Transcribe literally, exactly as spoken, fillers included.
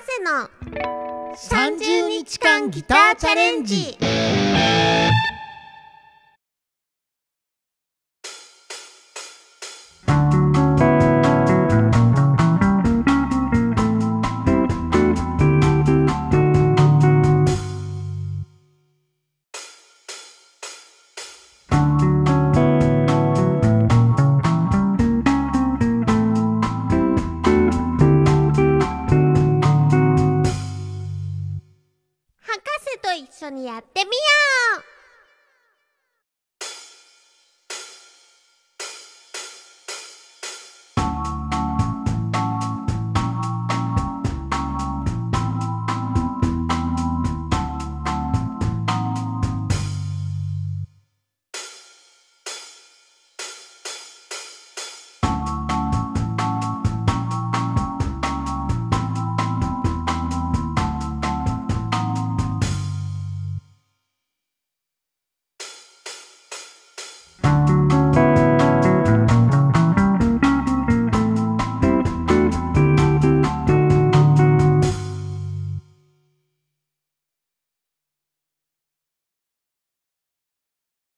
せのさんじゅうにちかんギターチャレンジ。一緒にやってみよう。